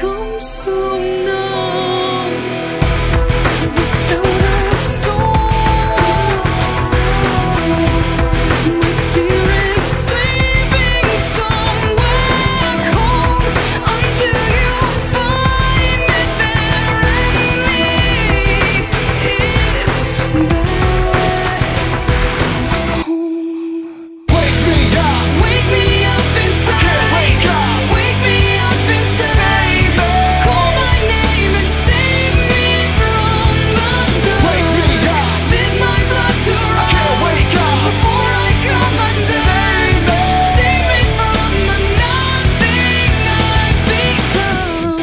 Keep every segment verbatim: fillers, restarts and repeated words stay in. không xuống non. Without a soul, my spirit's sleeping somewhere cold until you find it there and lead it back home. Wake me up, wake me up inside. I can't wake up. Wake me up inside. Save me. Call my name and save me from the dark. Wake me up. Bid my blood to run. I can't wake up. Before I come undone. Save me. Save me from the nothing I've become.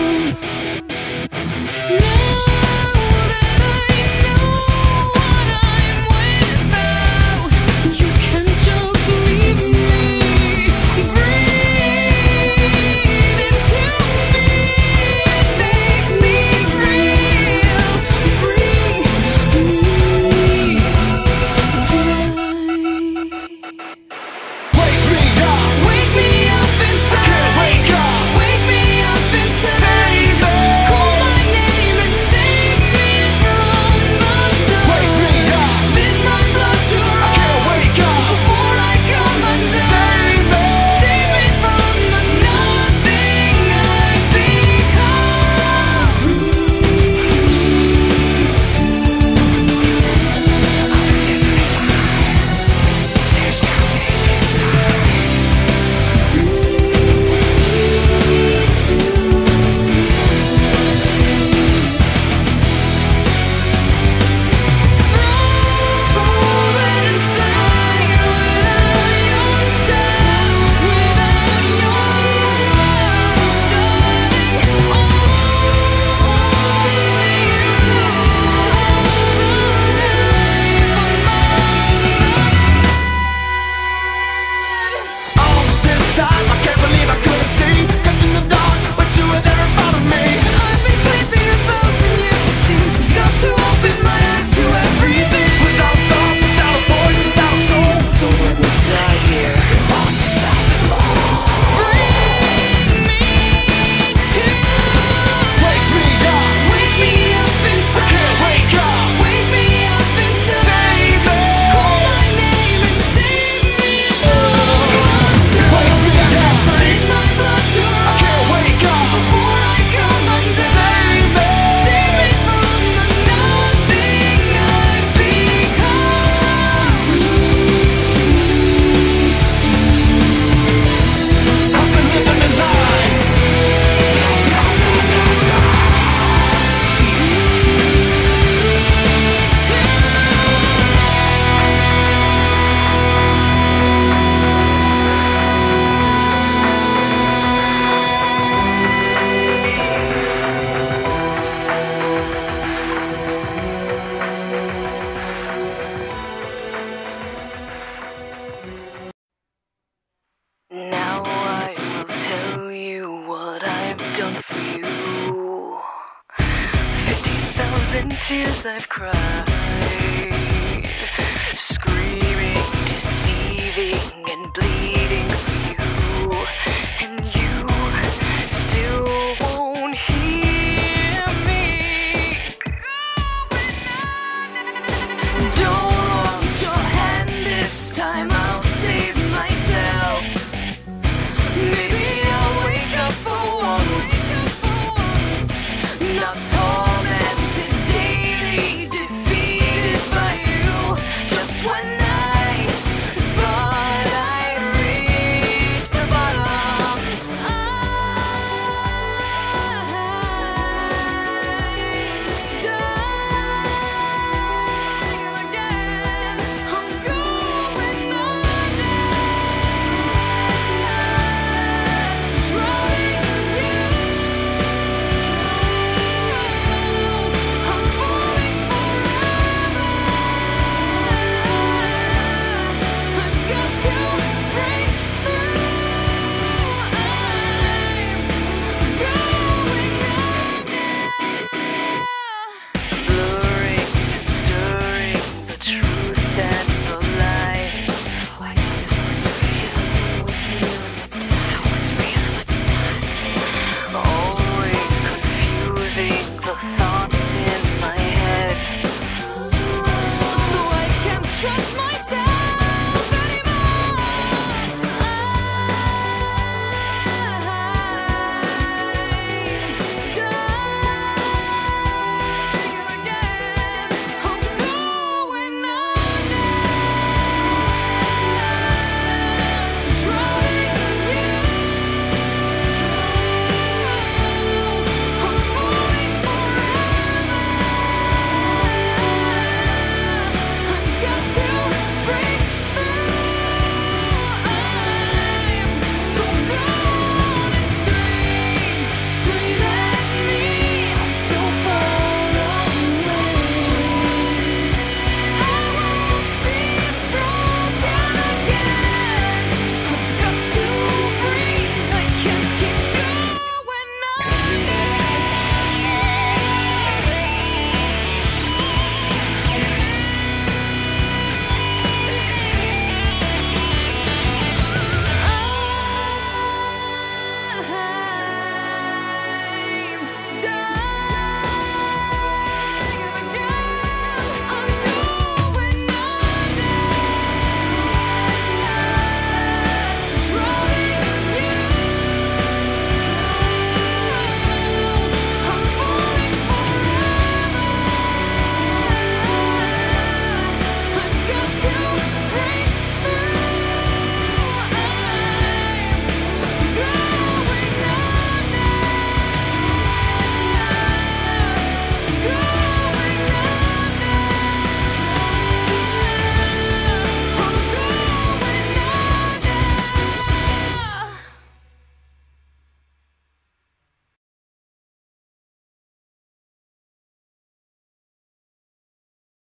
Now that I know what I'm without, you can just leave me. Breathe into me, make me real. Bring me to life. Wake me up. Wake me up inside. I can't wake up. Wake me up inside. Save me. Call my name and save me from the dark. Wake me up. Bid my blood to run. I can't wake up. Before I come undone. Save me. Save me from the nothing I've become. All this time, I can't believe I couldn't see. Kept in the dark, but you were there in front of me. I've been sleeping a thousand years, it seems. Got to open my eyes to everything. Without thought, without a voice, without a soul. So I will die here, lost beside the law. Bring me to Wake me up. Wake me up I inside. can't wake up. Wake me up inside. Save me. Call my name and save me from the dark. Wake me up. Bid my blood to I run. can't wake up. Before I come undone. Save me. Save me from the nothing I've become. I've been living a lie. There's nothing outside. Now I will tell you what I've done for you. Fifty thousand tears I've cried, screaming, deceiving, and bleeding.